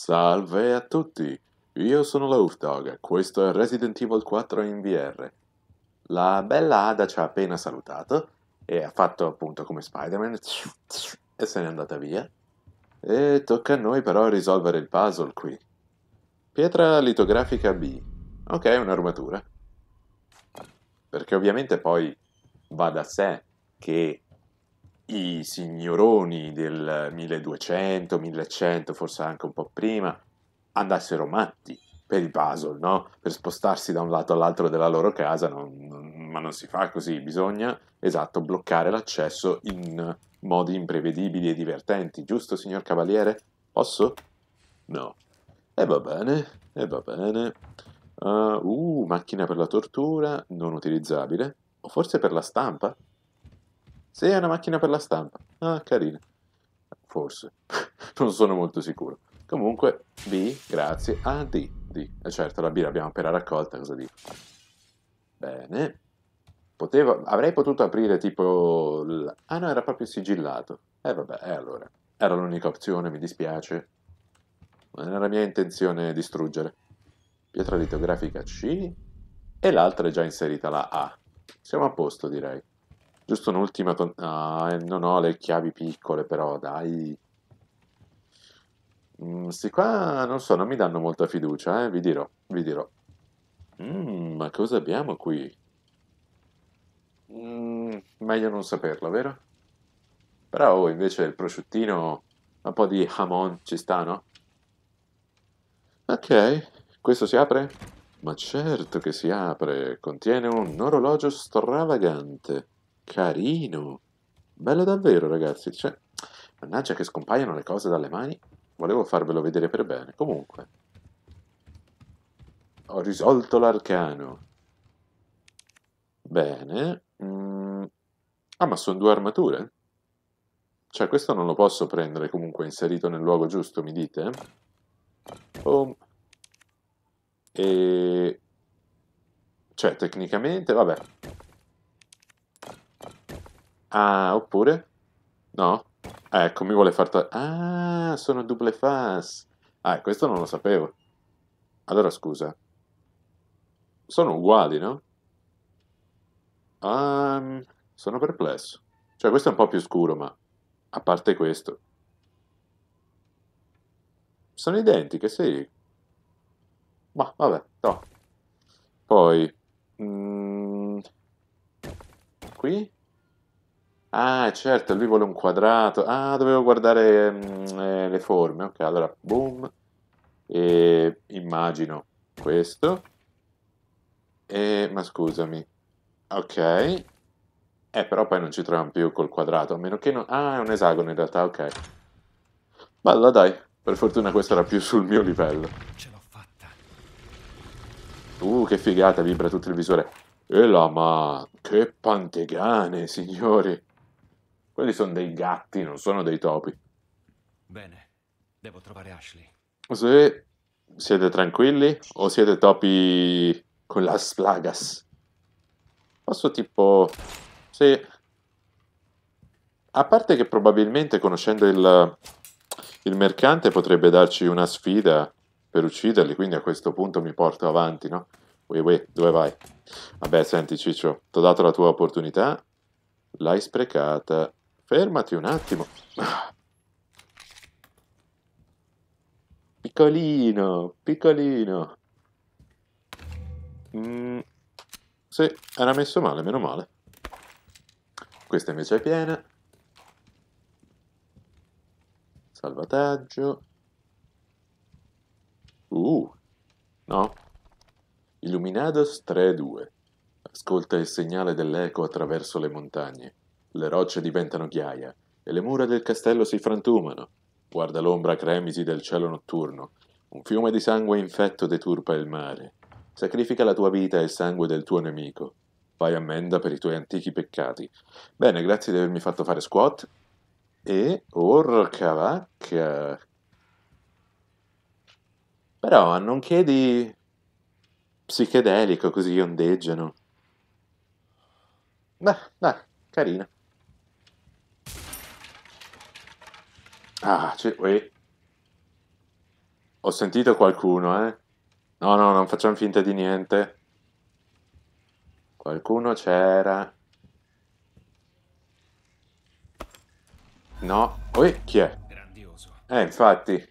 Salve a tutti, io sono LoafDawg e questo è Resident Evil 4 in VR. La bella Ada ci ha appena salutato e ha fatto appunto come Spider-Man e se n'è andata via. E tocca a noi però risolvere il puzzle qui. Pietra litografica B. Ok, un'armatura. Perché ovviamente poi va da sé che i signoroni del 1200, 1100, forse anche un po' prima, andassero matti per i puzzle, no? Per spostarsi da un lato all'altro della loro casa, ma non si fa così, bisogna, esatto, bloccare l'accesso in modi imprevedibili e divertenti, giusto signor cavaliere? Posso? No. E va bene, e va bene. Macchina per la tortura, non utilizzabile, o forse per la stampa? Sì, è una macchina per la stampa. Ah, carina. Forse. Non sono molto sicuro. Comunque, B, grazie. Ah, D, D. Certo, la B l'abbiamo appena raccolta, cosa dico? Bene. Avrei potuto aprire tipo... Ah no, era proprio sigillato. Vabbè, allora. Era l'unica opzione, mi dispiace. Ma non era mia intenzione distruggere. Pietra litografica C. E l'altra è già inserita, la A. Siamo a posto, direi. Giusto un'ultima... Ah, non ho le chiavi piccole, però, dai. Sti qua, non so, non mi danno molta fiducia, vi dirò, vi dirò. Ma cosa abbiamo qui? Meglio non saperlo, vero? Però, invece, il prosciuttino, un po' di jamon ci sta, no? Ok, questo si apre? Ma certo che si apre, contiene un orologio stravagante. Carino, bello davvero ragazzi, cioè, mannaggia che scompaiono le cose dalle mani, volevo farvelo vedere per bene, comunque, ho risolto l'arcano, bene, ah ma sono due armature? Cioè questo non lo posso prendere comunque inserito nel luogo giusto, mi dite? Oh. E... cioè tecnicamente, vabbè. Ah, oppure? No? Ecco, mi vuole far... Ah, sono double fast. Ah, questo non lo sapevo. Allora, scusa. Sono uguali, no? Sono perplesso. Cioè, questo è un po' più scuro, ma... A parte questo. Sono identiche, sì. Ma, vabbè, no. Poi... Qui? Ah, certo, lui vuole un quadrato. Ah, dovevo guardare le forme. Ok, allora, boom. E immagino questo. E, ma scusami. Ok. Però poi non ci troviamo più col quadrato, a meno che non... Ah, è un esagono in realtà, ok. Bella, dai. Per fortuna questo era più sul mio livello. Ce l'ho fatta. Che figata, vibra tutto il visore. E la ma... Che pantegane, signori! Quelli sono dei gatti, non sono dei topi. Bene, devo trovare Ashley. Se siete tranquilli o siete topi con las plagas? Posso tipo... Sì. A parte che probabilmente conoscendo il mercante potrebbe darci una sfida per ucciderli, quindi a questo punto mi porto avanti, no? Ui, ui, dove vai? Vabbè, senti Ciccio, ti ho dato la tua opportunità, l'hai sprecata. Fermati un attimo. Piccolino, piccolino. Sì, era messo male, meno male. Questa invece è piena. Salvataggio. No. Illuminados 3-2. Ascolta il segnale dell'eco attraverso le montagne. Le rocce diventano ghiaia e le mura del castello si frantumano. Guarda l'ombra cremisi del cielo notturno. Un fiume di sangue infetto deturpa il mare. Sacrifica la tua vita e il sangue del tuo nemico. Fai ammenda per i tuoi antichi peccati. Bene, grazie di avermi fatto fare squat. E... orca vacca. Però, a non chiedi... psichedelico, così ondeggiano. Beh, dai, carina. Ah, c'è... Ho sentito qualcuno, eh? No, no, non facciamo finta di niente. Qualcuno c'era. No. Oi, chi è? Grandioso. Infatti.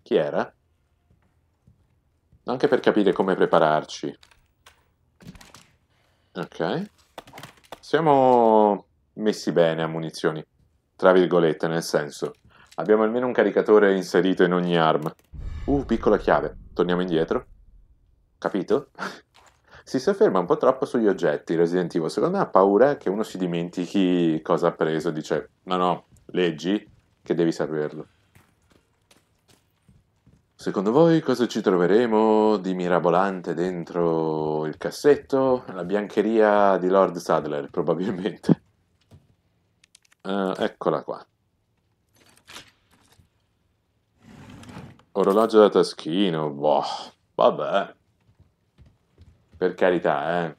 Chi era? Anche per capire come prepararci. Ok. Siamo messi bene a munizioni. Tra virgolette, nel senso. Abbiamo almeno un caricatore inserito in ogni arma. Piccola chiave. Torniamo indietro. Capito? Si sofferma un po' troppo sugli oggetti, Resident Evil. Secondo me ha paura che uno si dimentichi cosa ha preso. Dice, no, no, leggi che devi saperlo. Secondo voi cosa ci troveremo di mirabolante dentro il cassetto? La biancheria di Lord Sadler, probabilmente. Eccola qua. Orologio da taschino, boh, vabbè. Per carità,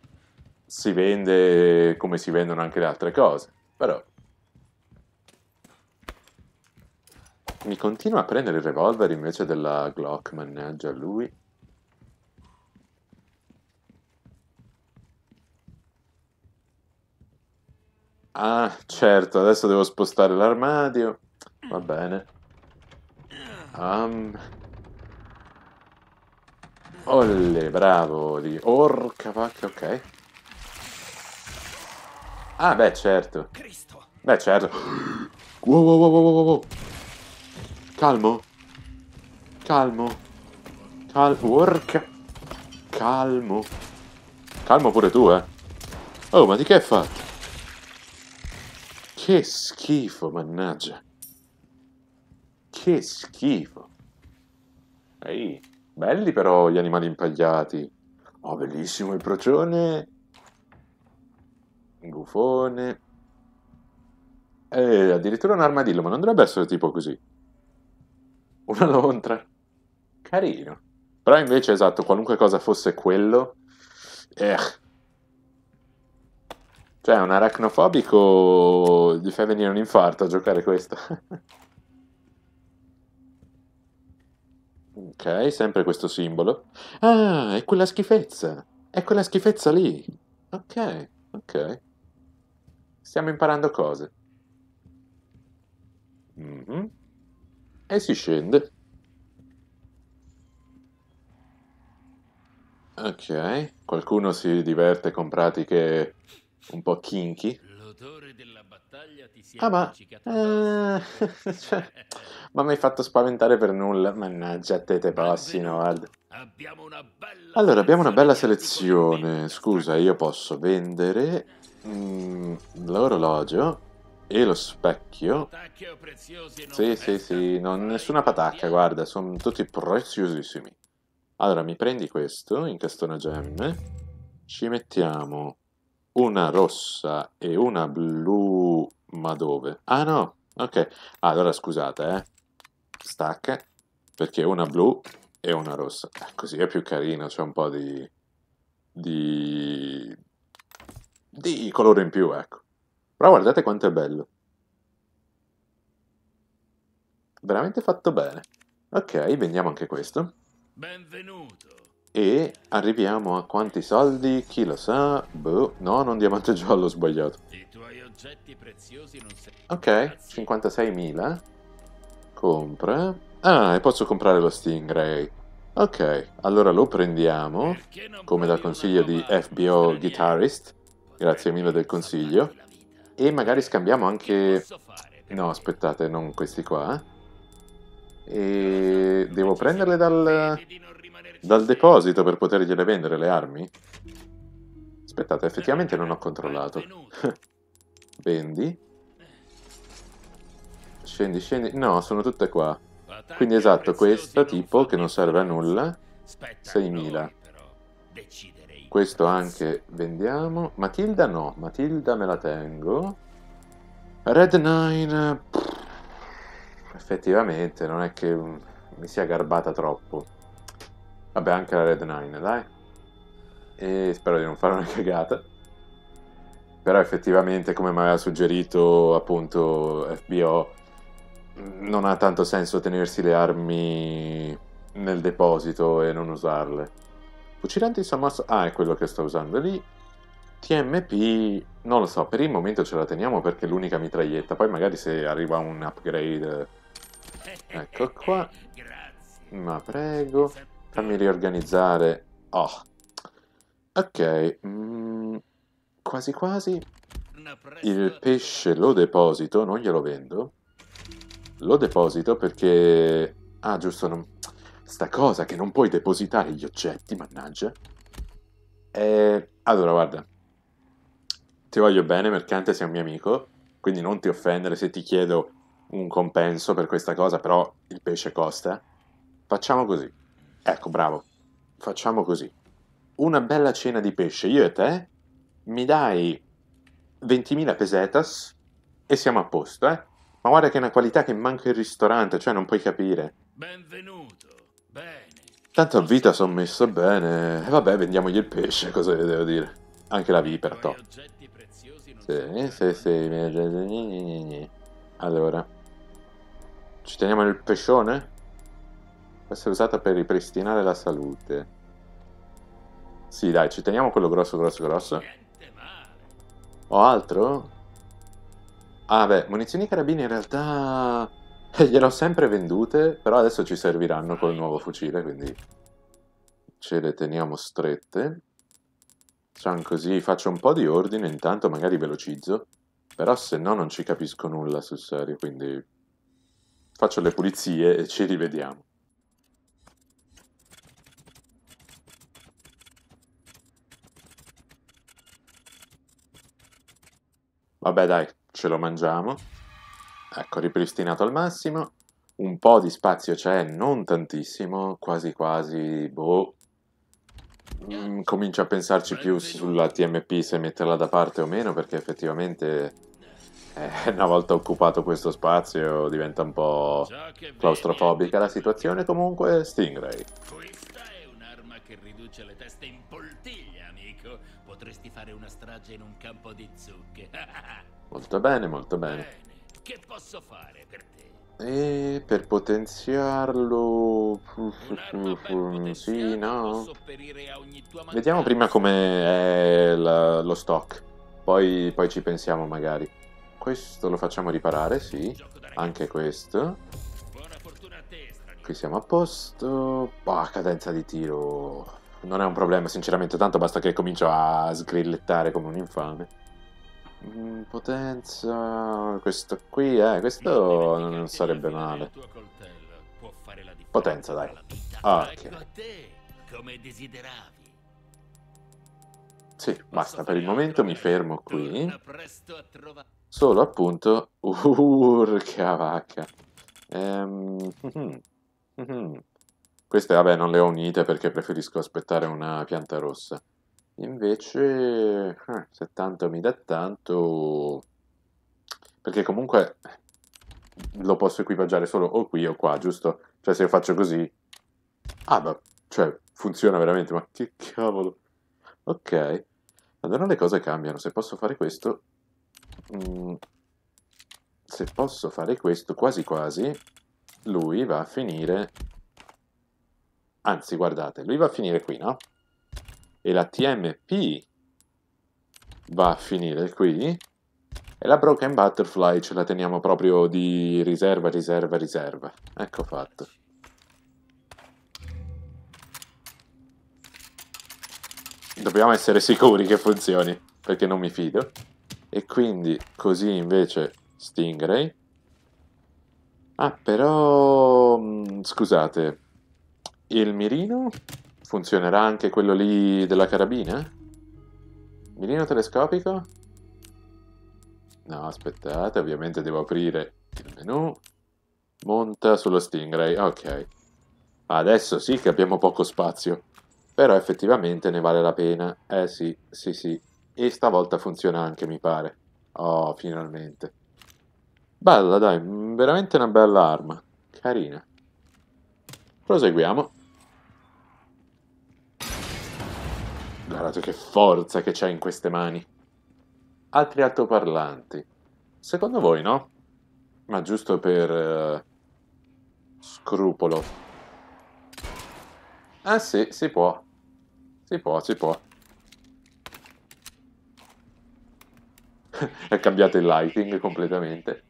si vende come si vendono anche le altre cose, però... Mi continua a prendere il revolver invece della Glock, mannaggia lui. Ah, certo, adesso devo spostare l'armadio, va bene. Olle, bravo lì. Orca vacca, ok. Ah, beh, certo. Cristo. Beh, certo. Wow. Calmo. Orca. Calmo. Calmo pure tu, eh. Oh, ma di che hai fatto? Che schifo, mannaggia. Che schifo. Ehi. Belli però gli animali impagliati. Oh, bellissimo il procione. Il gufone. E addirittura un armadillo, ma non dovrebbe essere tipo così. Una lontra. Carino. Però invece, esatto, qualunque cosa fosse quello... Cioè, un aracnofobico gli fa venire un infarto a giocare questo. Ok, sempre questo simbolo. Ah, è quella schifezza. È quella schifezza lì. Ok, ok. Stiamo imparando cose. E si scende. Ok, qualcuno si diverte con pratiche un po' kinky. L'odore della battaglia ti si ma mi hai fatto spaventare per nulla. Mannaggia, te passi, no, guarda. Allora, abbiamo una bella selezione. Scusa, io posso vendere l'orologio e lo specchio. Sì, nessuna patacca, guarda, sono tutti preziosissimi. Allora, mi prendi questo, incastona gemme. Ci mettiamo una rossa e una blu, ma dove? Ah no, ok. Allora scusate, stacca, perché una blu e una rossa. Così è più carino, c'è un po' di colore in più, ecco. Però guardate quanto è bello. Veramente fatto bene. Ok, vendiamo anche questo. Benvenuto. E arriviamo a quanti soldi? Chi lo sa? Boh, no, non diamante giallo, ho sbagliato. I tuoi oggetti preziosi non sei... Ok, 56.000. Compra. Ah, e posso comprare lo Stingray. Ok, allora lo prendiamo, come da consiglio di FBO Guitarist. Grazie mille del consiglio. E magari scambiamo anche... No, aspettate, non questi qua. E... devo prenderle dal deposito per potergliele vendere le armi? Aspettate, effettivamente non ho controllato. Vendi. Scendi. No, sono tutte qua. Quindi esatto, questo tipo che non serve a nulla. 6.000. Questo anche vendiamo. Matilda no, Matilda me la tengo. Red 9. Effettivamente non è che mi sia garbata troppo. Vabbè, anche la Red 9, dai. E spero di non fare una cagata. Però effettivamente, come mi aveva suggerito appunto FBO, non ha tanto senso tenersi le armi nel deposito e non usarle. Fucilanti sommarso... ah, è quello che sto usando lì. TMP, non lo so, per il momento ce la teniamo perché è l'unica mitraglietta. Poi magari se arriva un upgrade... ecco qua. Ma prego, fammi riorganizzare. Oh. Ok, quasi quasi. Il pesce lo deposito, non glielo vendo. Lo deposito perché... ah, giusto, non... sta cosa che non puoi depositare gli oggetti, mannaggia. Allora, guarda. Ti voglio bene, mercante, sei un mio amico. Quindi non ti offendere se ti chiedo un compenso per questa cosa, però il pesce costa. Facciamo così. Ecco, bravo. Facciamo così. Una bella cena di pesce, io e te. Mi dai 20.000 pesetas e siamo a posto, eh? Ma guarda che è una qualità che manca il ristorante, cioè non puoi capire. Benvenuto. Bene. Tanto a vita sono messo bene. E vabbè, vendiamogli il pesce, cosa devo dire? Anche la vipera, to. Sì, sì, sì. Allora. Ci teniamo nel pescione? Può essere usata per ripristinare la salute. Sì, dai, ci teniamo quello grosso, grosso, grosso. O altro? Ah, beh, munizioni e carabine in realtà... gliel'ho sempre vendute, però adesso ci serviranno col nuovo fucile, quindi... ce le teniamo strette. Facciamo così, faccio un po' di ordine, intanto magari velocizzo. Però se no non ci capisco nulla sul serio, quindi... faccio le pulizie e ci rivediamo. Vabbè dai, ce lo mangiamo. Ecco, ripristinato al massimo. Un po' di spazio c'è, non tantissimo, quasi quasi, boh. Comincio a pensarci più sulla TMP, se metterla da parte o meno, perché effettivamente una volta occupato questo spazio diventa un po' claustrofobica la situazione. Comunque, Stingray. Questa è un'arma che riduce le teste in poltiglia, amico. Potresti fare una strage in un campo di zucche. Molto bene, molto bene. Che posso fare per te? E per potenziarlo... sì, no. Vediamo prima come è lo stock. Poi ci pensiamo magari. Questo lo facciamo riparare, sì. Anche questo. Qui siamo a posto. Bah, cadenza di tiro... non è un problema, sinceramente, tanto basta che comincio a sgrillettare come un infame. Potenza... questo qui, questo non sarebbe male. Potenza, dai. Ok. Sì, basta, per il momento mi fermo qui. Solo appunto... urca vacca. Queste, vabbè, non le ho unite perché preferisco aspettare una pianta rossa. Invece, se tanto mi dà tanto... perché comunque lo posso equipaggiare solo o qui o qua, giusto? Cioè, se io faccio così... ah, ma... cioè, funziona veramente, ma che cavolo! Ok, allora le cose cambiano. Se posso fare questo... se posso fare questo, quasi quasi, lui va a finire... anzi, guardate, lui va a finire qui, no? E la TMP va a finire qui. E la Broken Butterfly ce la teniamo proprio di riserva, riserva, riserva. Ecco fatto. Dobbiamo essere sicuri che funzioni, perché non mi fido. E quindi, così invece, Stingray. Ah, però... scusate... il mirino? Funzionerà anche quello lì della carabina? Mirino telescopico? No, aspettate, ovviamente devo aprire il menu. Monta sullo Stingray, ok. Adesso sì che abbiamo poco spazio. Però effettivamente ne vale la pena. Eh sì, sì, sì. E stavolta funziona anche, mi pare. Oh, finalmente. Bella, dai, veramente una bella arma. Carina. Proseguiamo. Guardate che forza che c'è in queste mani. Altri altoparlanti. Secondo voi, no? Ma giusto per scrupolo. Ah sì, si può. Si può, si può. È cambiato il lighting completamente.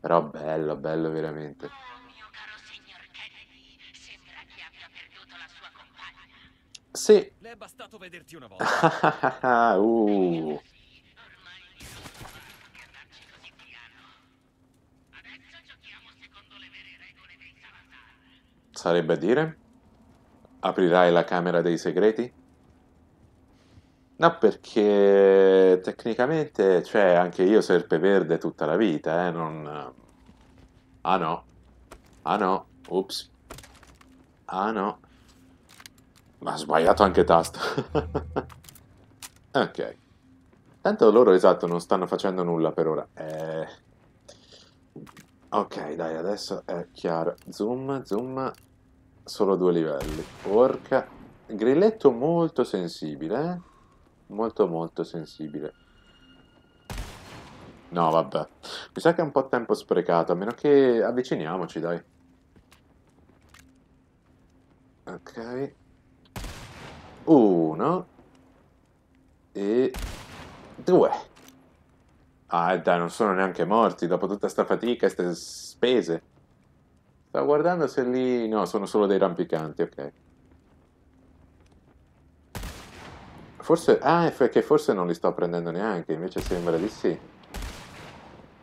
Però bello, bello veramente. Sì. Le è bastato vederti una volta. Sarebbe a dire? Aprirai la camera dei segreti? No, perché tecnicamente, cioè, anche io serpeverde tutta la vita, non... Ah no. Ah no. Ups. Ah no. Ma ho sbagliato anche tasto. Ok. Tanto loro, esatto, non stanno facendo nulla per ora. Ok, dai, adesso è chiaro. Zoom, zoom. Solo 2 livelli. Porca. Grilletto molto sensibile, eh? Molto, molto sensibile. No, vabbè. Mi sa che è un po' tempo sprecato, a meno che avviciniamoci, dai. Ok. 1 e 2. Ah, dai, non sono neanche morti dopo tutta sta fatica e ste spese. Sto guardando se lì... No, sono solo dei rampicanti, ok. Forse... Ah, è perché forse non li sto prendendo neanche, invece sembra di sì.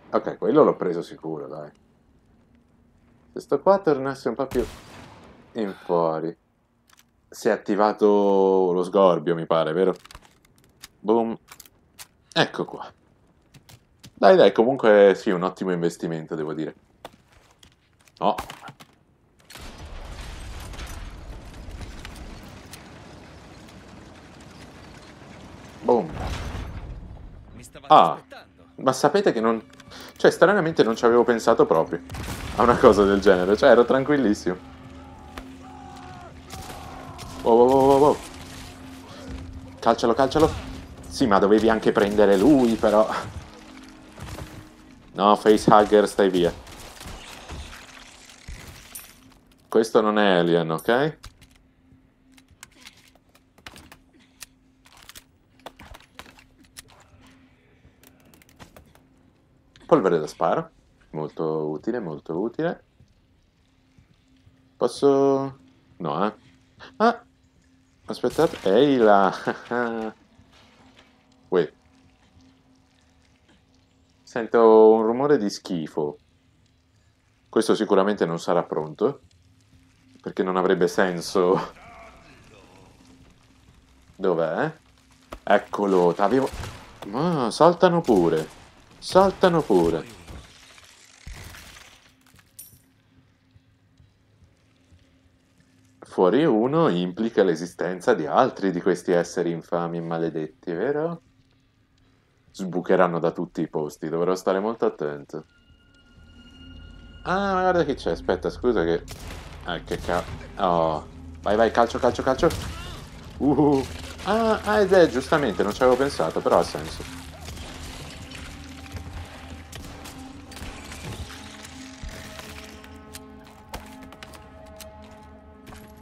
Ok, quello l'ho preso sicuro, dai. Se sto qua tornasse un po' più in fuori. Si è attivato lo sgorbio, mi pare, vero? Boom. Ecco qua. Dai, dai, comunque sì, un ottimo investimento, devo dire. Oh. Boom. Ah, ma sapete che non... Cioè, stranamente non ci avevo pensato proprio a una cosa del genere, cioè ero tranquillissimo. Oh, oh, oh, oh, oh. Calcialo, calcialo. Sì, ma dovevi anche prendere lui, però... No, facehugger, stai via. Questo non è Alien, ok? Polvere da sparo. Molto utile, molto utile. Posso... No, eh. Ah! Aspettate. Ehi là! Uè. Sento un rumore di schifo. Questo sicuramente non sarà pronto. Perché non avrebbe senso. Dov'è? Eccolo, t'avevo... Ma saltano pure. Saltano pure. Fuori uno implica l'esistenza di altri di questi esseri infami e maledetti, vero? Sbucheranno da tutti i posti, dovrò stare molto attento. Ah, guarda chi c'è, aspetta, scusa che... Ah, che cazzo. Oh. Vai, vai, calcio, calcio, calcio. Ah, ed è giustamente, non ci avevo pensato, però ha senso.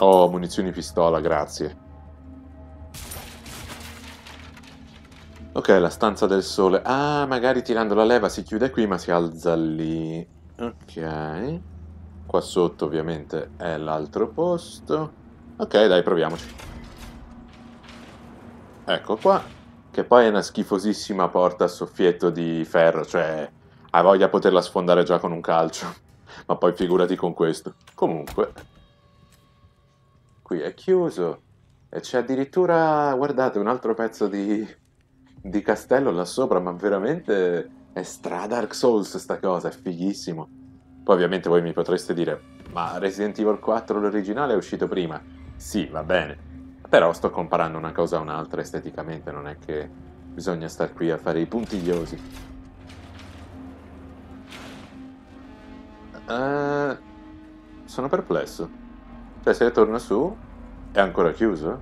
Oh, munizioni pistola, grazie. Ok, la stanza del sole. Ah, magari tirando la leva si chiude qui, ma si alza lì. Ok. Qua sotto ovviamente è l'altro posto. Ok, dai, proviamoci. Ecco qua. Che poi è una schifosissima porta a soffietto di ferro. Cioè, hai voglia di poterla sfondare già con un calcio. Ma poi figurati con questo. Comunque. Qui è chiuso. E c'è addirittura, guardate, un altro pezzo di castello là sopra. Ma veramente è stra Dark Souls sta cosa. È fighissimo. Poi ovviamente voi mi potreste dire, ma Resident Evil 4 l'originale è uscito prima. Sì, va bene. Però sto comparando una cosa a un'altra esteticamente, non è che bisogna star qui a fare i puntigliosi. Sono perplesso. Cioè, se torno su, è ancora chiuso?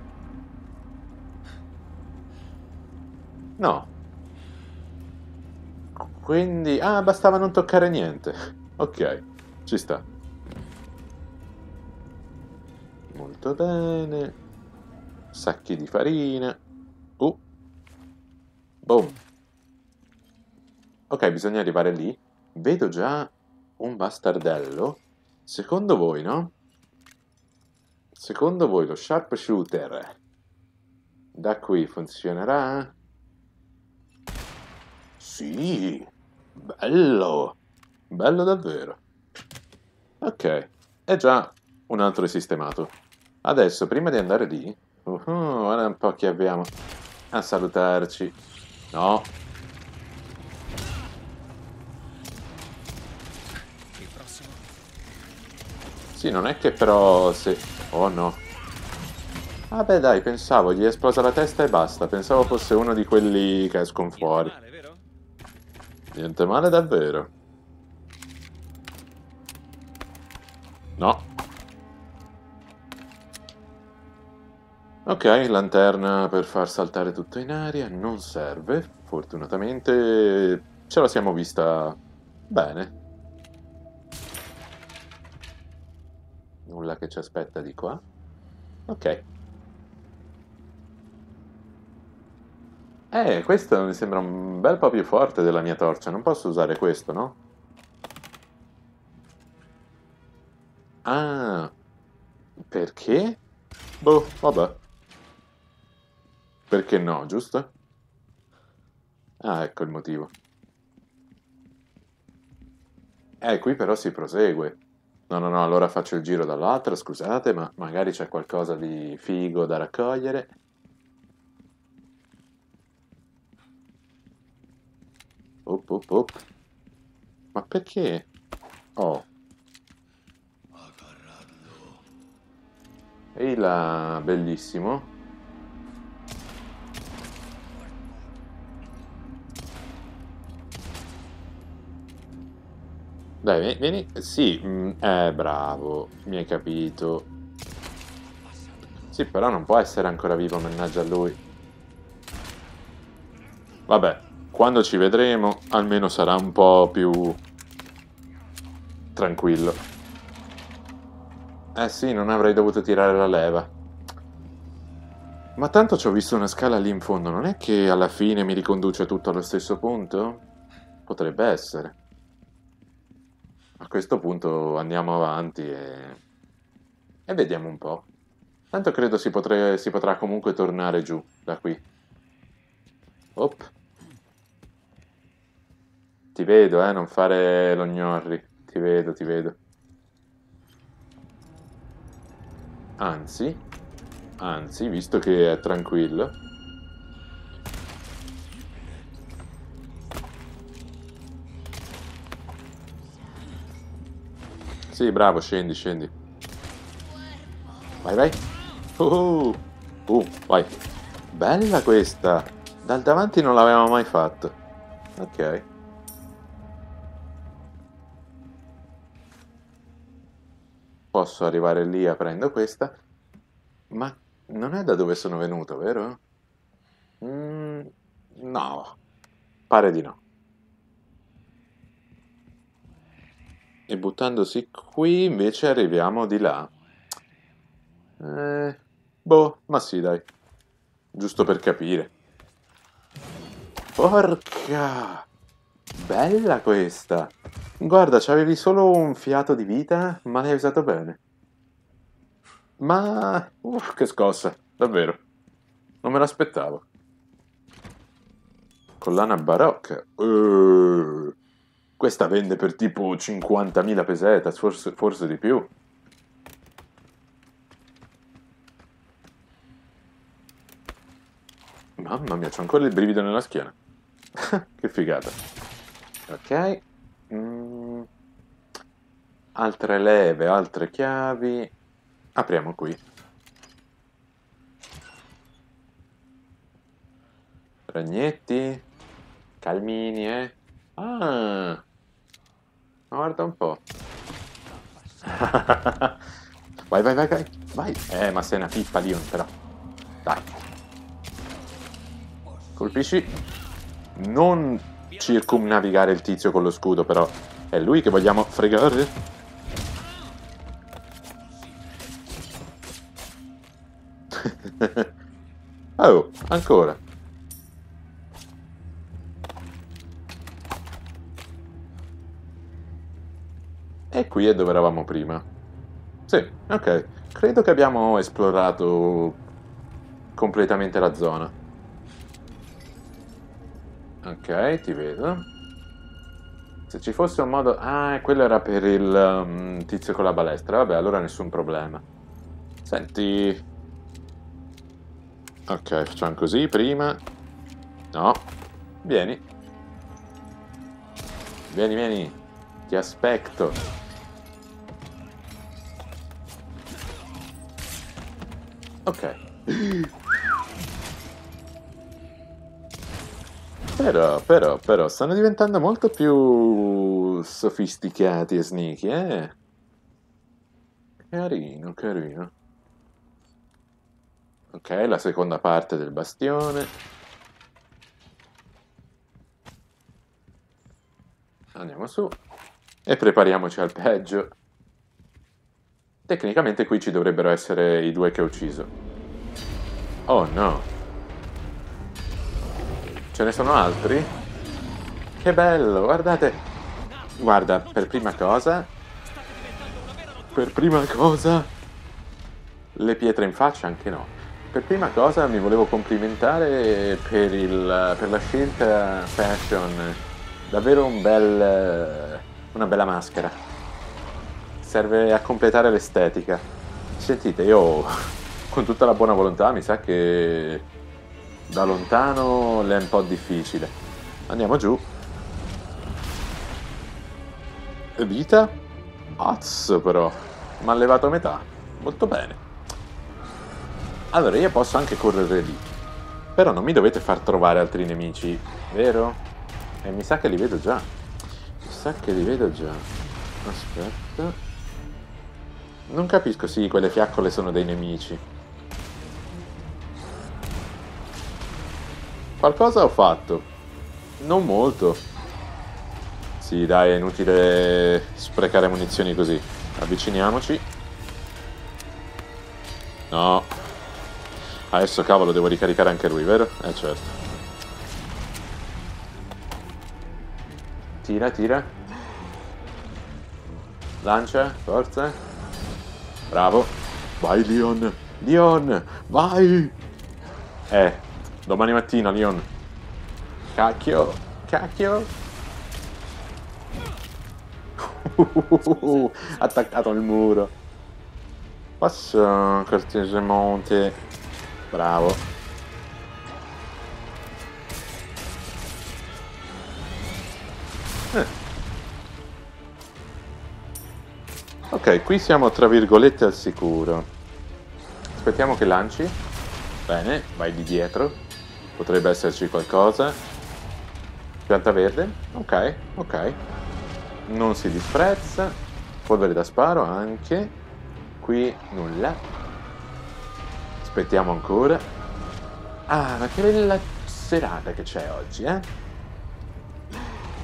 No. Quindi... ah, bastava non toccare niente. Ok, ci sta. Molto bene. Sacchi di farina. Boom. Ok, bisogna arrivare lì. Vedo già un bastardello. Secondo voi, no? Secondo voi lo sharpshooter da qui funzionerà? Sì, bello, bello davvero. Ok, è già un altro sistemato. Adesso, prima di andare lì, guarda un po' chi abbiamo a salutarci. No. Sì, non è che però se... oh no. Ah beh dai, pensavo, gli è esplosa la testa e basta. Pensavo fosse uno di quelli che escono fuori. Niente male davvero. No. Ok, lanterna per far saltare tutto in aria. Non serve, fortunatamente. Ce la siamo vista bene. Nulla che ci aspetta di qua. Ok. Questo mi sembra un bel po' più forte della mia torcia. Non posso usare questo, no? Ah. Perché? Boh, vabbè. Perché no, giusto? Ah, ecco il motivo. Qui però si prosegue. No, no, no, allora faccio il giro dall'altra, scusate, ma magari c'è qualcosa di figo da raccogliere. Ma perché? Oh. Ehi là, bellissimo. Dai, vieni. Sì, bravo. Mi hai capito. Sì, però non può essere ancora vivo, mannaggia a lui. Vabbè. Quando ci vedremo, almeno sarà un po' più tranquillo. Eh sì, non avrei dovuto tirare la leva. Ma tanto ci ho visto una scala lì in fondo, non è che alla fine mi riconduce tutto allo stesso punto? Potrebbe essere. A questo punto andiamo avanti e vediamo un po'. Tanto credo si potrà comunque tornare giù, da qui. Op. Ti vedo, non fare lo gnorri. Ti vedo, ti vedo. Anzi, visto che è tranquillo. Sì, bravo, scendi, scendi. Vai, vai. Vai. Bella questa. Dal davanti non l'avevamo mai fatto. Ok. Posso arrivare lì aprendo questa, ma non è da dove sono venuto, vero? No, pare di no. E buttandosi qui invece arriviamo di là. Boh, ma sì dai, giusto per capire. Porca! Bella questa! Guarda, c'avevi solo un fiato di vita, ma l'hai usato bene. Ma... che scossa, davvero. Non me l'aspettavo. Collana barocca. Questa vende per tipo 50.000 pesetas, forse di più. Mamma mia, c'ho ancora il brivido nella schiena. Che figata. Ok. Altre leve, altre chiavi. Apriamo qui. Ragnetti. Calmini, Ah, guarda un po'. Vai, vai, vai, vai, vai. Ma sei una pippa, Leon, però. Dai. Colpisci. Non circumnavigare il tizio con lo scudo, però è lui che vogliamo fregare. Oh, ancora. E qui è dove eravamo prima. Sì, ok. Credo che abbiamo esplorato completamente la zona. Ok, ti vedo. Se ci fosse un modo... Ah, quello era per il tizio con la balestra. Vabbè, allora nessun problema. Senti... Ok, facciamo così prima. No. Vieni. Vieni, vieni. Ti aspetto. Ok. Però, stanno diventando molto più sofisticati e sneaky, eh? Carino, carino. Ok, la seconda parte del bastione. Andiamo su e prepariamoci al peggio. Tecnicamente qui ci dovrebbero essere i due che ho ucciso. Oh no. Ce ne sono altri? Che bello, guardate. Guarda, per prima cosa... Le pietre in faccia anche no. Per prima cosa mi volevo complimentare per, la scelta fashion. Davvero un una bella maschera. Serve a completare l'estetica. Sentite, io con tutta la buona volontà mi sa che da lontano l'è un po' difficile. Andiamo giù. Vita? Azzo però. Mi ha levato a metà. Molto bene. Allora, io posso anche correre lì, però non mi dovete far trovare altri nemici, vero? E mi sa che li vedo già. Aspetta. Non capisco, sì, quelle fiaccole sono dei nemici. Qualcosa ho fatto. Non molto. Sì, dai, è inutile sprecare munizioni così. Avviciniamoci. No. Adesso cavolo devo ricaricare anche lui, vero? Eh certo. Tira. Lancia, forza. Bravo. Vai Leon. Leon, vai. Domani mattina Leon. Cacchio. Attaccato al muro. Passa cortesemente. Bravo. Ok, qui siamo tra virgolette al sicuro. Aspettiamo che lanci. Bene, vai di dietro. Potrebbe esserci qualcosa. Pianta verde. Ok. Non si disprezza. Polvere da sparo anche. Qui nulla. Aspettiamo ancora. Ah, ma che bella serata che c'è oggi, eh?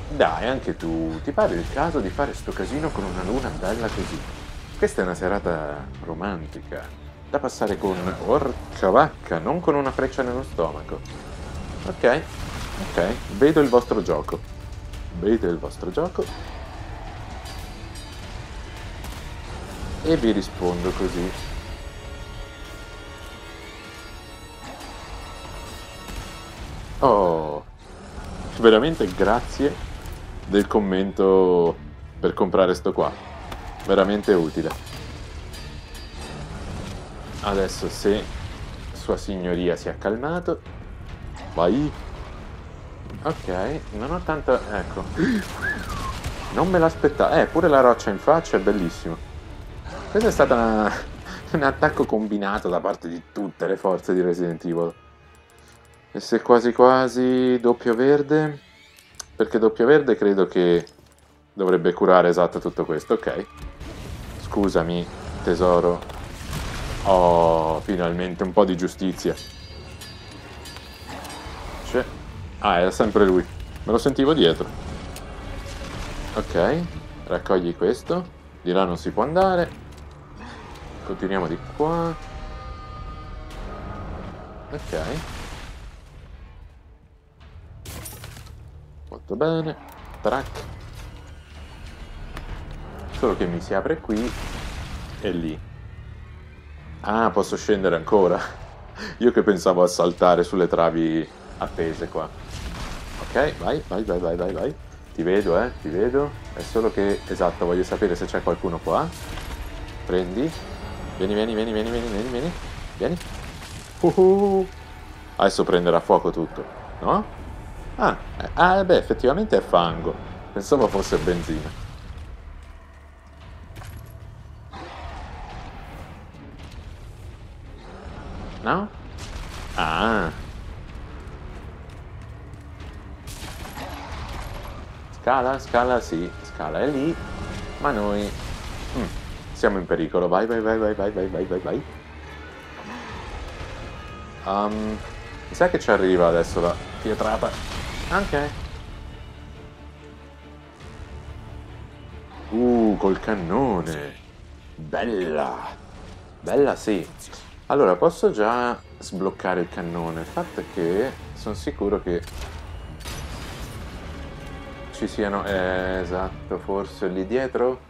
Dai, anche tu. Ti pare il caso di fare sto casino con una luna bella così? Questa è una serata romantica. Da passare con... Orca vacca, non con una freccia nello stomaco. Ok. Vedo il vostro gioco. E vi rispondo così. Oh, veramente grazie del commento per comprare sto qua, veramente utile. Adesso se sua signoria si è calmato, vai. Ok, non ho tanto, ecco. Non me l'aspettavo, pure la roccia in faccia è bellissimo. Questo è stato un attacco combinato da parte di tutte le forze di Resident Evil. E se quasi quasi doppio verde, perché doppio verde credo che dovrebbe curare esatto tutto questo, ok. Scusami, tesoro. Oh, finalmente un po' di giustizia. C'è. Ah, era sempre lui. Me lo sentivo dietro. Ok, raccogli questo. Di là non si può andare. Continuiamo di qua. Ok. Molto bene. Track. Solo che mi si apre qui e lì. Ah, posso scendere ancora. Io che pensavo a saltare sulle travi appese qua. Ok, vai, vai, vai, vai, vai, vai. Ti vedo, ti vedo. È solo che, esatto, voglio sapere se c'è qualcuno qua. Prendi. Vieni, vieni, vieni, vieni, vieni, vieni, vieni. Vieni. Adesso prenderà fuoco tutto, no? Ah, beh, effettivamente è fango. Pensavo fosse benzina. No? Ah. Scala, scala, sì. Scala è lì. Ma noi... siamo in pericolo. Vai, vai, vai, vai, vai, vai, vai, vai, vai. Mi sa che ci arriva adesso la pietrata. Ok. Col cannone. Bella. Bella, sì. Allora, posso già sbloccare il cannone. Il fatto è che sono sicuro che ci siano... esatto, forse lì dietro?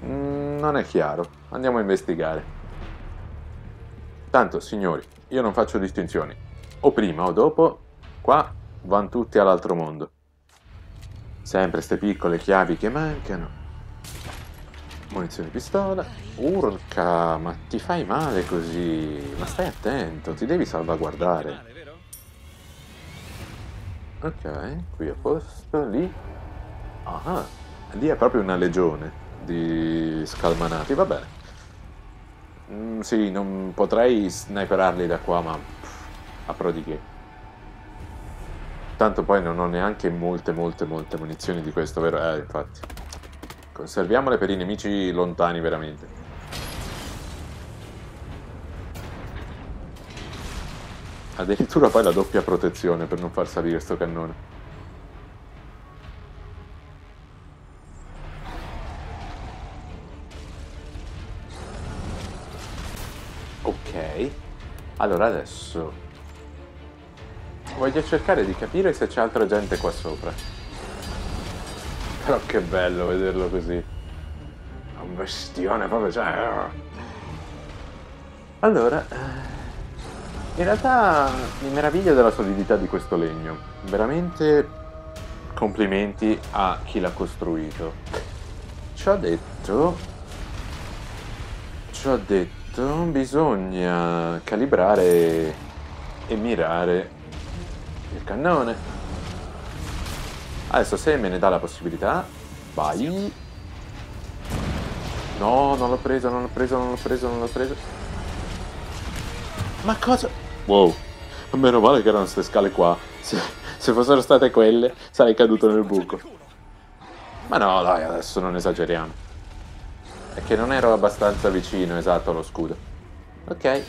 Non è chiaro. Andiamo a investigare. Tanto, signori, io non faccio distinzioni. O prima o dopo, qua vanno tutti all'altro mondo. Sempre ste piccole chiavi che mancano. Munizione pistola. Urca, ma ti fai male così. Ma stai attento, ti devi salvaguardare. Ok, qui a posto, lì. Ah, lì è proprio una legione di scalmanati, va bene. Sì, non potrei sniperarli da qua, ma a pro di che. Tanto poi non ho neanche molte munizioni di questo, vero? Infatti. Conserviamole per i nemici lontani, veramente. Addirittura poi la doppia protezione per non far salire sto cannone. Ok. Allora adesso... voglio cercare di capire se c'è altra gente qua sopra. Però che bello vederlo così. È un bestione proprio, cioè... Allora... in realtà mi meraviglio della solidità di questo legno. Veramente complimenti a chi l'ha costruito. Ciò detto... ciò detto, bisogna calibrare e mirare il cannone. Adesso se me ne dà la possibilità, vai. No, non l'ho preso, non l'ho preso, non l'ho preso, non l'ho preso. Ma cosa? Wow, meno male che erano queste scale qua. Se fossero state quelle, sarei caduto nel buco. Ma no, dai, adesso non esageriamo. È che non ero abbastanza vicino, esatto, allo scudo. Ok.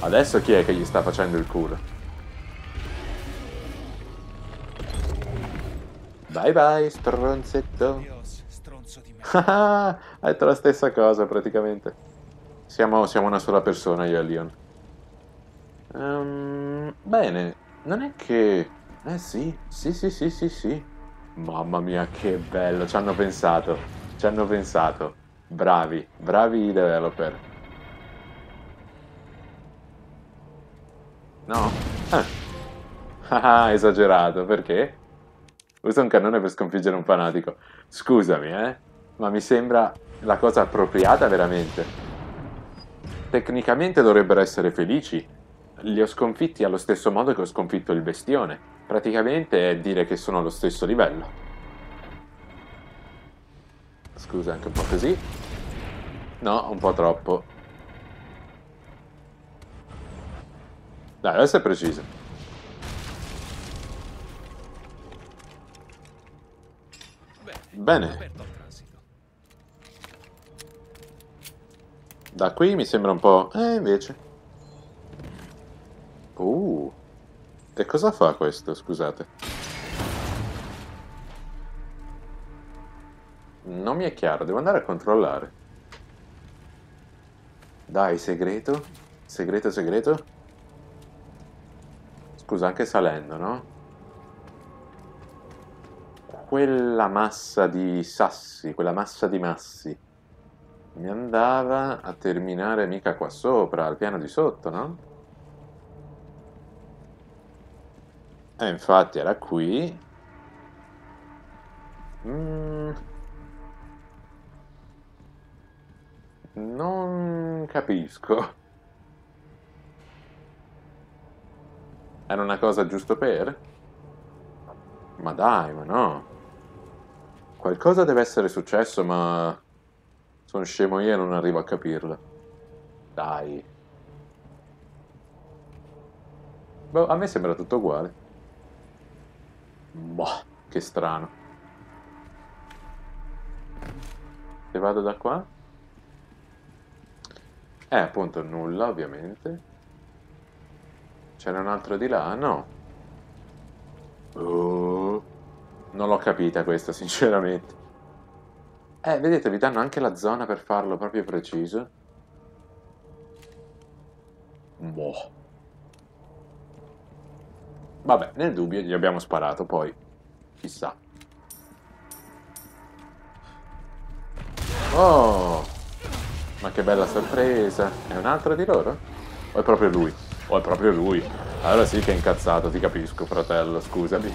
Adesso chi è che gli sta facendo il culo? Bye bye, stronzetto. Dios, stronzo di merda. Hai detto la stessa cosa, praticamente. Siamo una sola persona, io e Leon. Bene, non è che... sì. Mamma mia, che bello, ci hanno pensato. Ci hanno pensato. Bravi, bravi i developer. No? Ah, esagerato, perché? Usa un cannone per sconfiggere un fanatico. Scusami, ma mi sembra la cosa appropriata veramente. Tecnicamente dovrebbero essere felici. Li ho sconfitti allo stesso modo che ho sconfitto il bestione. Praticamente è dire che sono allo stesso livello. Scusa, anche un po' così. No, un po' troppo. Dai, adesso è preciso. Bene. Da qui mi sembra un po'... invece. E cosa fa questo, scusate? Non mi è chiaro, devo andare a controllare. Dai, segreto. Segreto, segreto. Scusa, anche salendo, no? Quella massa di sassi, quella massa di massi mi andava a terminare mica qua sopra, al piano di sotto, no? E infatti era qui. Non capisco. Era una cosa giusto per? Ma dai, ma no. Qualcosa deve essere successo, ma... sono scemo io e non arrivo a capirlo. Dai. Boh, a me sembra tutto uguale. Boh, che strano. Se vado da qua? Appunto, nulla, ovviamente. C'era un altro di là? No. Oh, non l'ho capita questa, sinceramente. Vedete, vi danno anche la zona per farlo proprio preciso. Boh. Vabbè, nel dubbio gli abbiamo sparato, poi. Chissà. Oh! Ma che bella sorpresa! È un altro di loro? O è proprio lui? O è proprio lui? Allora sì che è incazzato, ti capisco, fratello, scusami.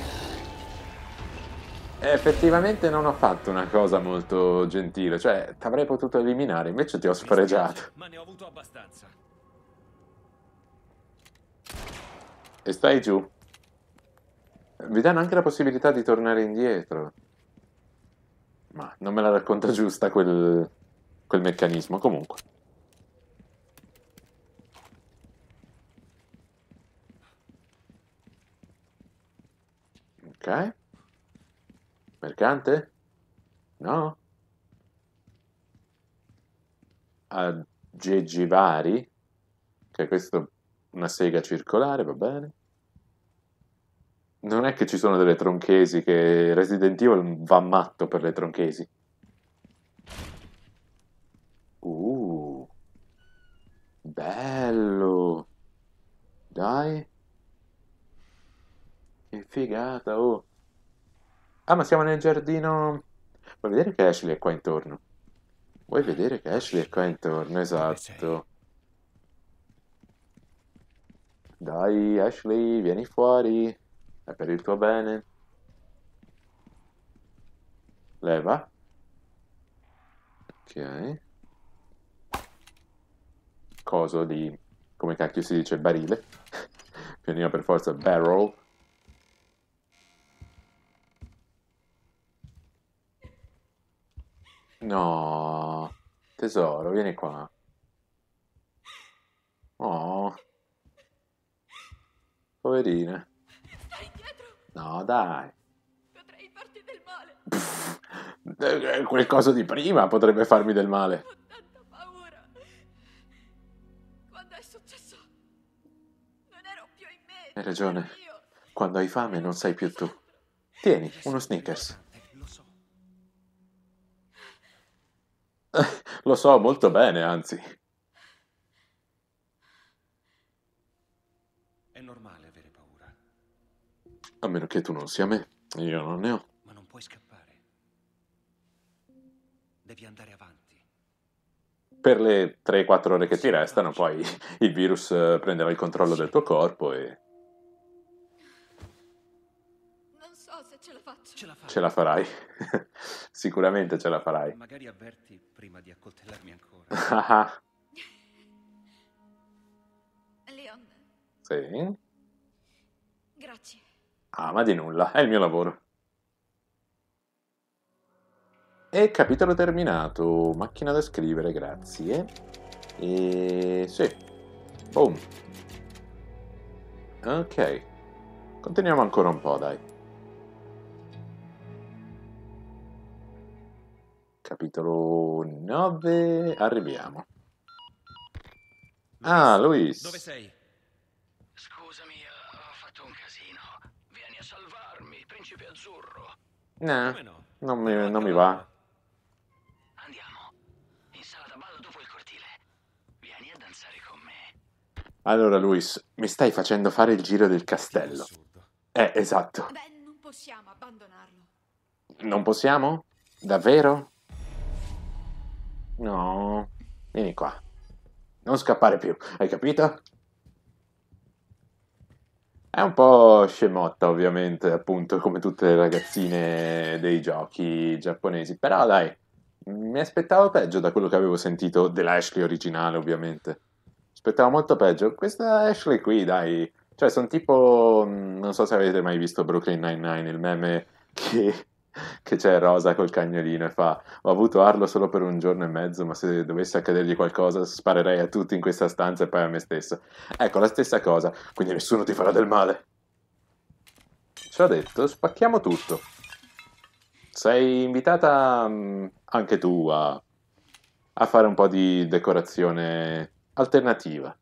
Effettivamente non ho fatto una cosa molto gentile, cioè t'avrei potuto eliminare, invece ti ho sfregiato. Ma ne ho avuto abbastanza. E stai giù. Vi danno anche la possibilità di tornare indietro. Ma non me la racconta giusta quel meccanismo, comunque. Ok. Mercante? No? Aggeggi vari? Che questo è una sega circolare, va bene? Non è che ci sono delle tronchesi, che Resident Evil va matto per le tronchesi. Bello! Dai! Che figata, oh! Ah, ma siamo nel giardino... Vuoi vedere che Ashley è qua intorno? Vuoi vedere che Ashley è qua intorno, esatto. Dai, Ashley, vieni fuori. È per il tuo bene. Leva. Ok. Coso di... come cacchio si dice? Barile. Pianino per forza, barrel. No, tesoro, vieni qua. Oh, poverina. Stai indietro. No, dai. Potrei farti del male. Pff, quel coso di prima potrebbe farmi del male. Ho tanta paura. Quando è successo, non ero più in me. Hai ragione. Quando hai fame non sei più tu. Tieni, uno Snickers. Lo so molto bene, anzi. È normale avere paura. A meno che tu non sia me, io non ne ho. Ma non puoi scappare. Devi andare avanti. Per le 3-4 ore che ti restano, poi il virus prenderà il controllo del tuo corpo e... Non so se ce la faccio. Ce la farai. Sicuramente ce la farai. Magari avverti prima di accoltellarmi ancora. Leon. Sì. Grazie. Ah, ma di nulla, è il mio lavoro. E capitolo terminato. Macchina da scrivere, grazie. E sì. Boom. Ok. Continuiamo ancora un po', dai. Capitolo 9, arriviamo. Ah, Luis. Dove sei? Scusami, ho fatto un casino. principe azzurro. No, non mi va. Andiamo. In sala da ballo dopo il cortile. Vieni a danzare con me. Allora, Luis, mi stai facendo fare il giro del castello. Esatto. Beh, non possiamo abbandonarlo. Non possiamo? Davvero? No. Vieni qua. Non scappare più, hai capito? È un po' scemotta, ovviamente, appunto, come tutte le ragazzine dei giochi giapponesi. Però, dai, mi aspettavo peggio da quello che avevo sentito della Ashley originale, ovviamente. Aspettavo molto peggio. Questa Ashley qui, dai... Cioè, sono tipo... Non so se avete mai visto Brooklyn Nine-Nine, il meme che c'è Rosa col cagnolino e fa: ho avuto Arlo solo per un giorno e mezzo, ma se dovesse accadergli qualcosa sparerei a tutti in questa stanza e poi a me stesso. Ecco, la stessa cosa, quindi nessuno ti farà del male. Ci ho detto, spacchiamo tutto. Sei invitata anche tu a fare un po' di decorazione alternativa.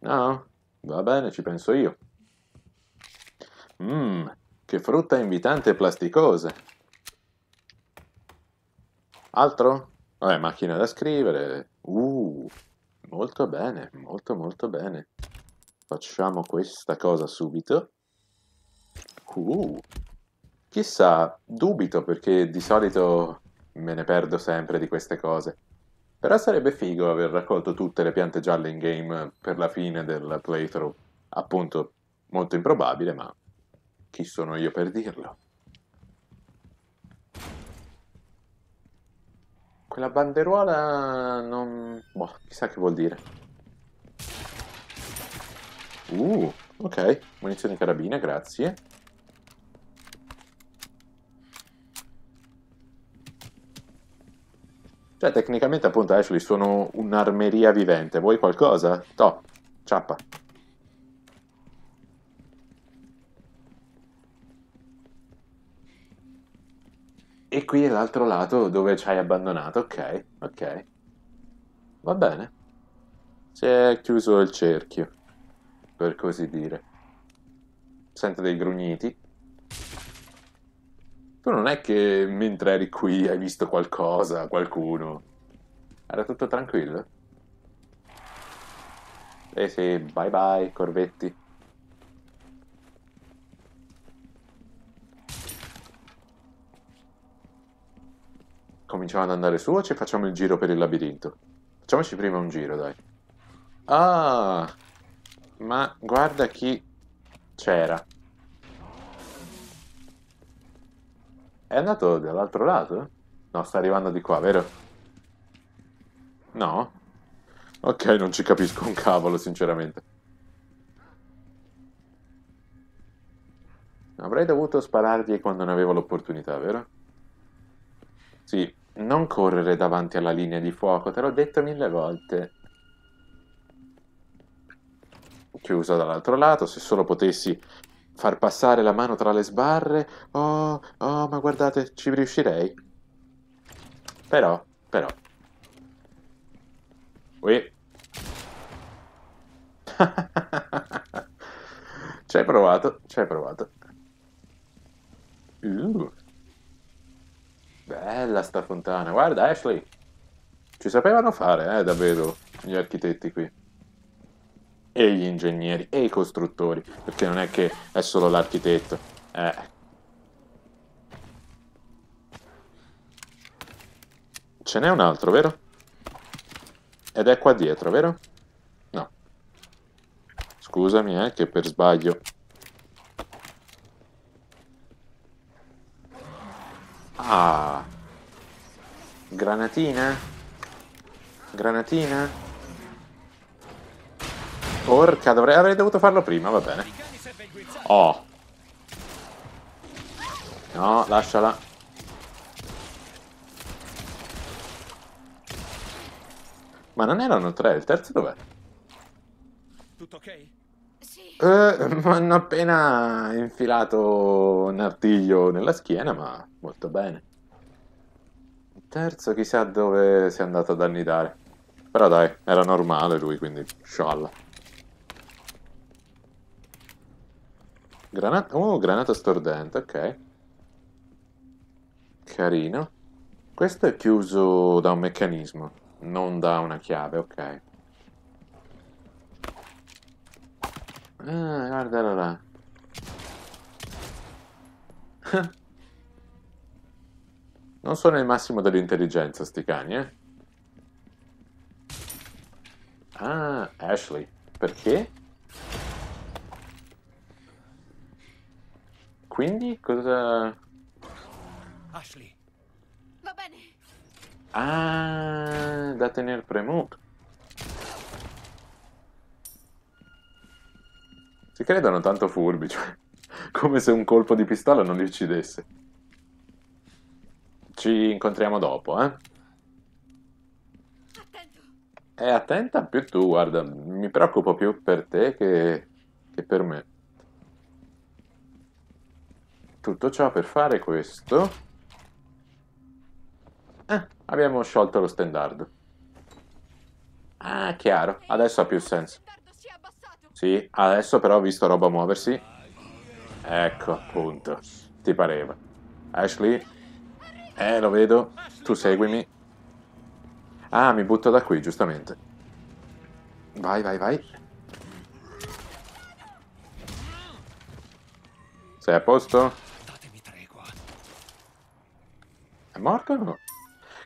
No? Va bene, ci penso io. Che frutta invitante e plasticose. Altro? Vabbè, macchina da scrivere. Molto bene, molto molto bene. Facciamo questa cosa subito. Chissà, dubito, perché di solito me ne perdo sempre di queste cose. Però sarebbe figo aver raccolto tutte le piante gialle in game per la fine del playthrough. Appunto, molto improbabile, ma... chi sono io per dirlo? Quella banderuola non... boh, chissà che vuol dire. Ok, munizione carabina, grazie. Cioè, tecnicamente, appunto, Ashley, sono un'armeria vivente. Vuoi qualcosa? Toh, ciappa. E qui è l'altro lato dove ci hai abbandonato. Ok. Va bene. Si è chiuso il cerchio, per così dire. Sento dei grugniti. Tu non è che mentre eri qui hai visto qualcosa, qualcuno? Era tutto tranquillo? Eh sì, bye bye, corvetti. Cominciamo ad andare su o ci facciamo il giro per il labirinto? Facciamoci prima un giro, dai. Ah! Ma guarda chi c'era. È andato dall'altro lato? No, sta arrivando di qua, vero? No? Ok, non ci capisco un cavolo, sinceramente. Avrei dovuto sparargli quando ne avevo l'opportunità, vero? Sì, non correre davanti alla linea di fuoco, te l'ho detto 1000 volte. Chiusa dall'altro lato, se solo potessi far passare la mano tra le sbarre... Oh, ma guardate, ci riuscirei. Però... Ui. Ci hai provato. Bella sta fontana, guarda Ashley, ci sapevano fare davvero gli architetti qui, e gli ingegneri, e i costruttori, perché non è che è solo l'architetto, Ce n'è un altro, vero? Ed è qua dietro, vero? No. Scusami, che per sbaglio... Ah, granatina. Porca, avrei dovuto farlo prima, va bene. Oh, no, lasciala. Ma non erano tre, il terzo dov'è? Tutto ok? Sì. Mi hanno appena infilato un artiglio nella schiena, ma molto bene. Il terzo chissà dove si è andato ad annidare. Però dai, era normale lui, quindi scialla. Granata, oh, granata stordente, ok. Carino. Questo è chiuso da un meccanismo, non da una chiave, ok. Ah, guardalo là. Non sono il massimo dell'intelligenza, sti cani, eh. Ah, Ashley. Perché? Quindi cosa... Ashley. Va bene. Ah, da tenere premuto. Si credono tanto furbi, cioè, come se un colpo di pistola non li uccidesse. Ci incontriamo dopo, eh? Attento. Attenta più tu, guarda, mi preoccupo più per te che per me. Tutto ciò per fare questo. Abbiamo sciolto lo standard. Ah, chiaro, adesso ha più senso. Sì, adesso però ho visto roba muoversi. Ecco, appunto. Ti pareva. Ashley? Lo vedo. Tu seguimi. Ah, mi butto da qui, giustamente. Vai, vai, vai. Sei a posto? È morto o no?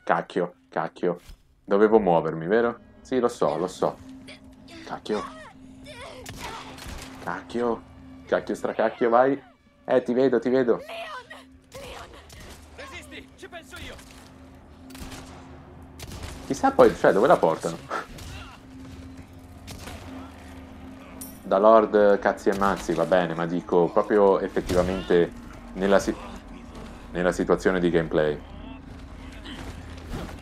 Cacchio, cacchio. Dovevo muovermi, vero? Sì, lo so, lo so. Cacchio. Cacchio, cacchio stracacchio, vai. Ti vedo, ti vedo. Leon! Resisti, ci penso io. Chissà poi, cioè, dove la portano? Da Lord cazzi e mazzi, va bene, ma dico proprio effettivamente nella situazione di gameplay.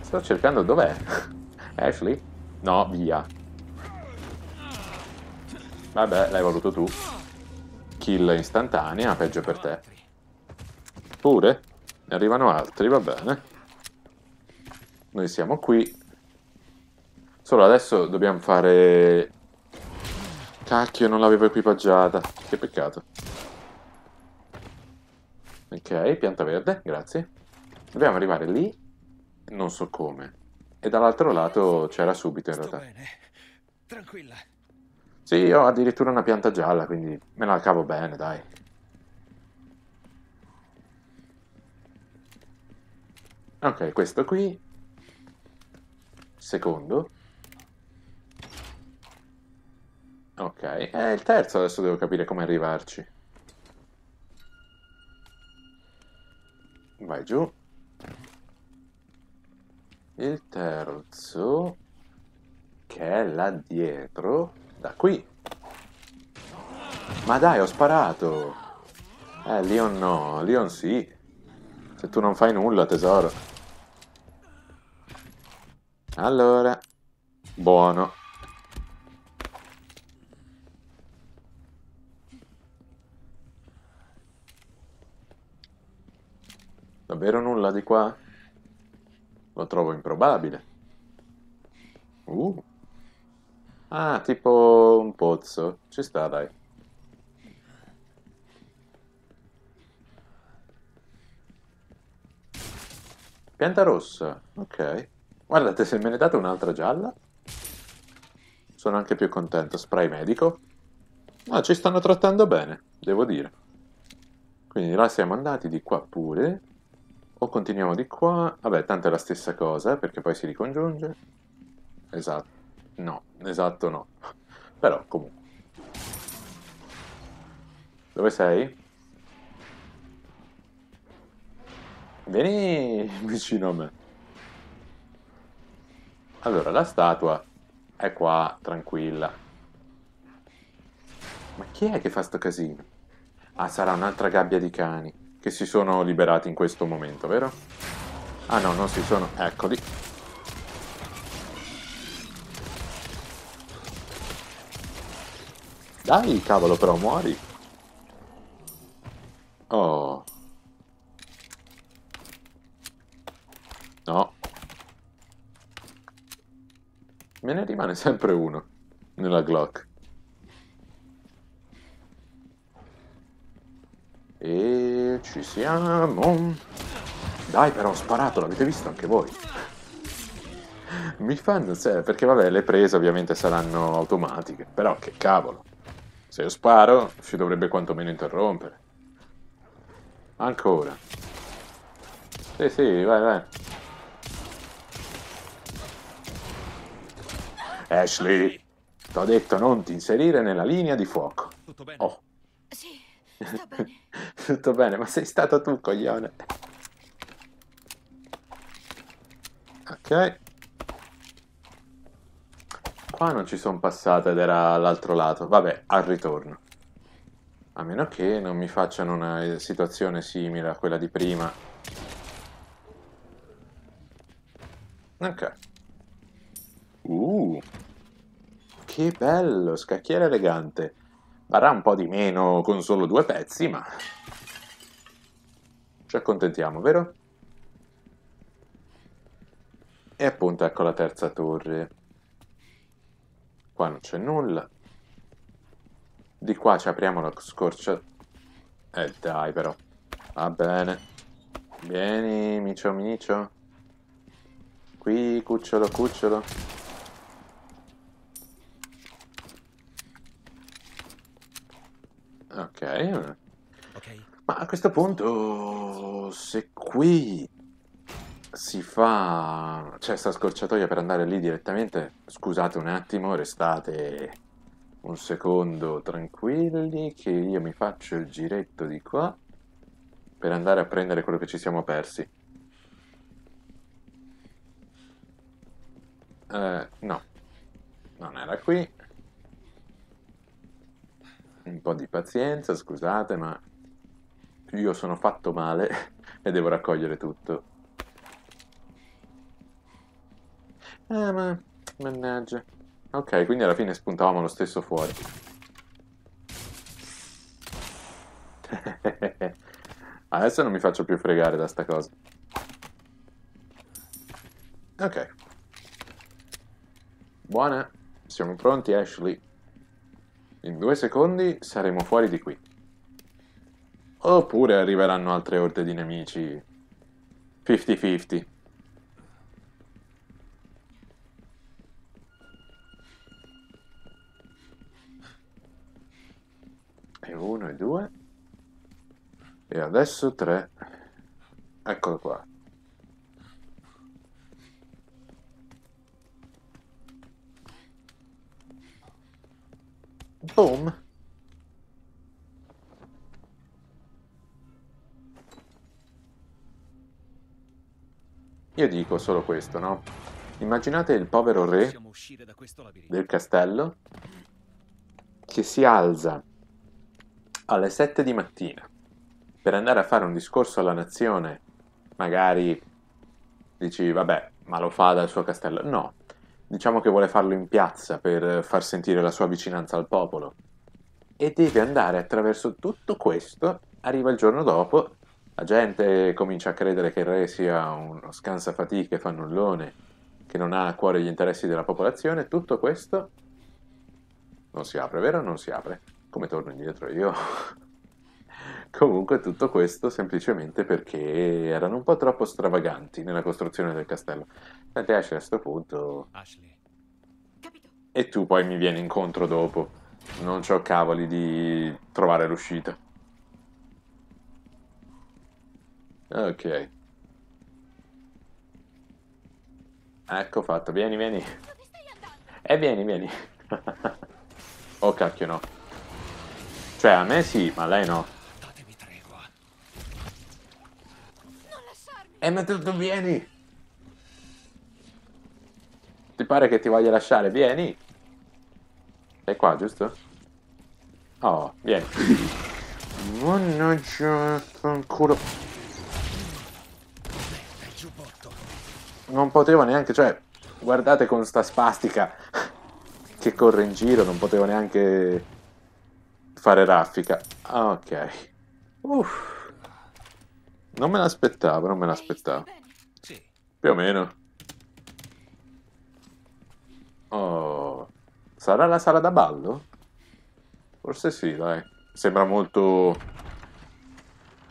Sto cercando dov'è? Ashley? No, via. Vabbè, l'hai voluto tu. Kill istantanea, peggio per te. Pure? Ne arrivano altri, va bene. Noi siamo qui. Solo adesso dobbiamo fare... Cacchio, non l'avevo equipaggiata. Che peccato. Ok, pianta verde, grazie. Dobbiamo arrivare lì. Non so come. E dall'altro lato c'era subito in realtà. Tranquilla. Sì, io ho addirittura una pianta gialla, quindi me la cavo bene, dai. Ok, questo qui. Secondo. Ok, è il terzo, adesso devo capire come arrivarci. Vai giù. Il terzo, che è là dietro... Da qui. Ma dai, ho sparato. Leon no, Leon sì. Se tu non fai nulla, tesoro. Allora. Buono. Davvero nulla di qua? Lo trovo improbabile. Ah, tipo un pozzo. Ci sta, dai. Pianta rossa. Ok. Guardate, se me ne date un'altra gialla, sono anche più contento. Spray medico. Ah, ci stanno trattando bene, devo dire. Quindi là siamo andati, di qua pure. O continuiamo di qua. Vabbè, tanto è la stessa cosa, perché poi si ricongiunge. Esatto. No, esatto no. Però, comunque. Dove sei? Vieni vicino a me. Allora, la statua è qua, tranquilla. Ma chi è che fa sto casino? Ah, sarà un'altra gabbia di cani che si sono liberati in questo momento, vero? Ah no, non si sono... Eccoli. Dai, cavolo, però muori. Oh. No. Me ne rimane sempre uno nella Glock. E ci siamo. Dai però, ho sparato, l'avete visto anche voi. Mi fanno, cioè, perché vabbè, le prese ovviamente saranno automatiche, però che cavolo. Se io sparo, ci dovrebbe quantomeno interrompere. Ancora. Sì, sì, vai, vai. Ashley, t'ho detto non ti inserire nella linea di fuoco. Tutto bene? Oh. Sì, sta bene. Tutto bene, ma sei stato tu, coglione. Ok. Qua non ci sono passato ed era all'altro lato. Vabbè, al ritorno. A meno che non mi facciano una situazione simile a quella di prima. Ok. Che bello, scacchiere elegante. Varrà un po' di meno con solo 2 pezzi, ma... ci accontentiamo, vero? E appunto ecco la terza torre. Qua non c'è nulla. Di qua ci apriamo la scorcia. Dai però. Va bene. Vieni, micio micio. Qui, cucciolo cucciolo. Ok. Ma a questo punto, se qui si fa... c'è sta scorciatoia per andare lì direttamente. Scusate un attimo, restate un secondo tranquilli che io mi faccio il giretto di qua per andare a prendere quello che ci siamo persi. No, non era qui. Un po' di pazienza, scusate, ma io sono fatto male e devo raccogliere tutto. Ma... mannaggia. Ok, quindi alla fine spuntavamo lo stesso fuori. Adesso non mi faccio più fregare da sta cosa. Ok. Buona. Siamo pronti, Ashley. In 2 secondi saremo fuori di qui. Oppure arriveranno altre orde di nemici. 50-50. E 1 e 2. E adesso 3. Eccolo qua. Boom. Io dico solo questo, no? Immaginate il povero re del castello che si alza alle 7 di mattina per andare a fare un discorso alla nazione. Magari dici vabbè, ma lo fa dal suo castello. No, diciamo che vuole farlo in piazza per far sentire la sua vicinanza al popolo, e deve andare attraverso tutto questo. Arriva il giorno dopo, la gente comincia a credere che il re sia uno scansafatiche fannullone che non ha a cuore gli interessi della popolazione. Tutto questo non si apre, vero? Non si apre. Come torno indietro io? Comunque tutto questo semplicemente perché erano un po' troppo stravaganti nella costruzione del castello. Senti Ashley, a questo punto... Ashley. Capito. E tu poi mi vieni incontro dopo. Non c'ho cavoli di trovare l'uscita. Ok. Ecco fatto, vieni, vieni. Dove stai andando? Vieni, vieni. Oh cacchio, no. Cioè, a me sì, ma a lei no. Datemi tregua. Non lasciarmi. Ma tu vieni. Ti pare che ti voglia lasciare? Vieni. Sei qua, giusto? Oh, vieni. Mannaggia, ancora. Non potevo neanche, cioè, guardate con sta spastica che corre in giro, non potevo neanche... fare raffica. Ok. Uff. Non me l'aspettavo, non me l'aspettavo. Più o meno. Oh. Sarà la sala da ballo? Forse sì, dai. Sembra molto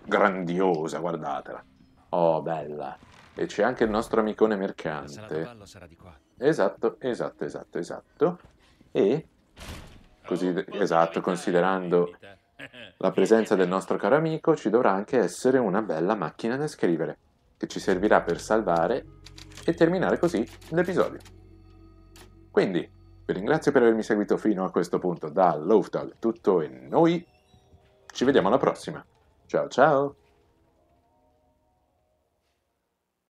grandiosa, guardatela. Oh, bella. E c'è anche il nostro amicone mercante. Esatto. E così, esatto, considerando la presenza del nostro caro amico, ci dovrà anche essere una bella macchina da scrivere che ci servirà per salvare e terminare così l'episodio. Quindi vi ringrazio per avermi seguito fino a questo punto. Da LoafDawg tutto, e noi ci vediamo alla prossima. Ciao ciao!